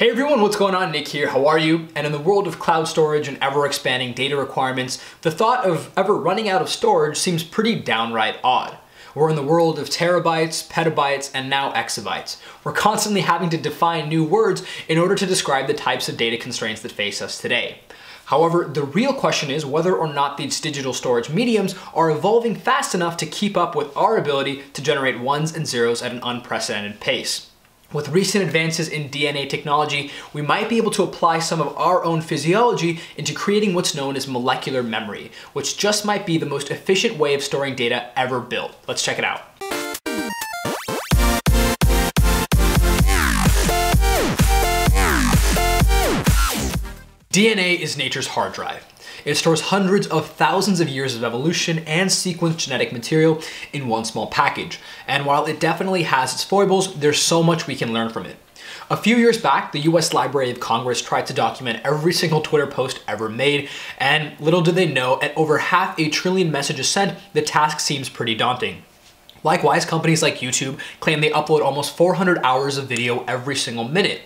Hey everyone, what's going on? Nick here, how are you? And in the world of cloud storage and ever-expanding data requirements, the thought of ever running out of storage seems pretty downright odd. We're in the world of terabytes, petabytes, and now exabytes. We're constantly having to define new words in order to describe the types of data constraints that face us today. However, the real question is whether or not these digital storage mediums are evolving fast enough to keep up with our ability to generate ones and zeros at an unprecedented pace. With recent advances in DNA technology, we might be able to apply some of our own physiology into creating what's known as molecular memory, which just might be the most efficient way of storing data ever built. Let's check it out. DNA is nature's hard drive. It stores hundreds of thousands of years of evolution and sequenced genetic material in one small package. And while it definitely has its foibles, there's so much we can learn from it. A few years back, the US Library of Congress tried to document every single Twitter post ever made, and little did they know, at over half a trillion messages sent, the task seems pretty daunting. Likewise, companies like YouTube claim they upload almost 400 hours of video every single minute.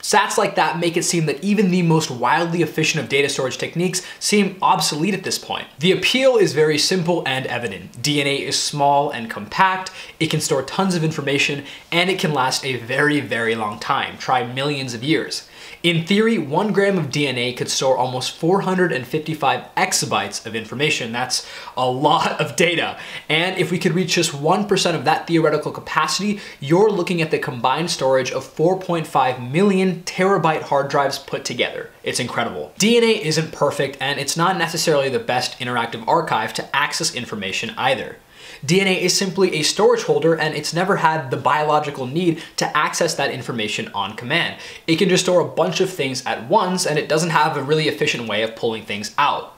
Stats like that make it seem that even the most wildly efficient of data storage techniques seem obsolete at this point. The appeal is very simple and evident. DNA is small and compact, it can store tons of information, and it can last a very, very long time, try millions of years. In theory, 1 gram of DNA could store almost 455 exabytes of information. That's a lot of data. And if we could reach just 1% of that theoretical capacity, you're looking at the combined storage of 4.5 million terabyte hard drives put together. It's incredible. DNA isn't perfect, and it's not necessarily the best interactive archive to access information either. DNA is simply a storage holder, and it's never had the biological need to access that information on command. It can just store a bunch of things at once, and it doesn't have a really efficient way of pulling things out.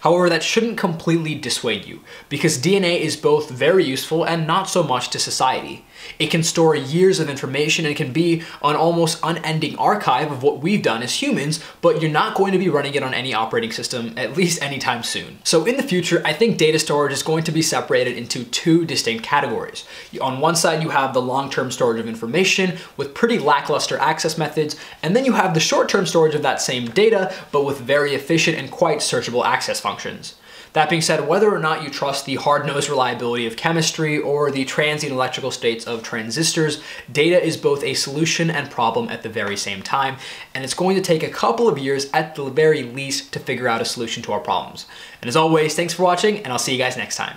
However, that shouldn't completely dissuade you, because DNA is both very useful and not so much to society. It can store years of information and can be an almost unending archive of what we've done as humans, but you're not going to be running it on any operating system, at least anytime soon. So in the future, I think data storage is going to be separated into two distinct categories. On one side, you have the long-term storage of information with pretty lackluster access methods, and then you have the short-term storage of that same data, but with very efficient and quite searchable access functions. That being said, whether or not you trust the hard-nosed reliability of chemistry or the transient electrical states of transistors, data is both a solution and problem at the very same time, and it's going to take a couple of years at the very least to figure out a solution to our problems. And as always, thanks for watching, and I'll see you guys next time.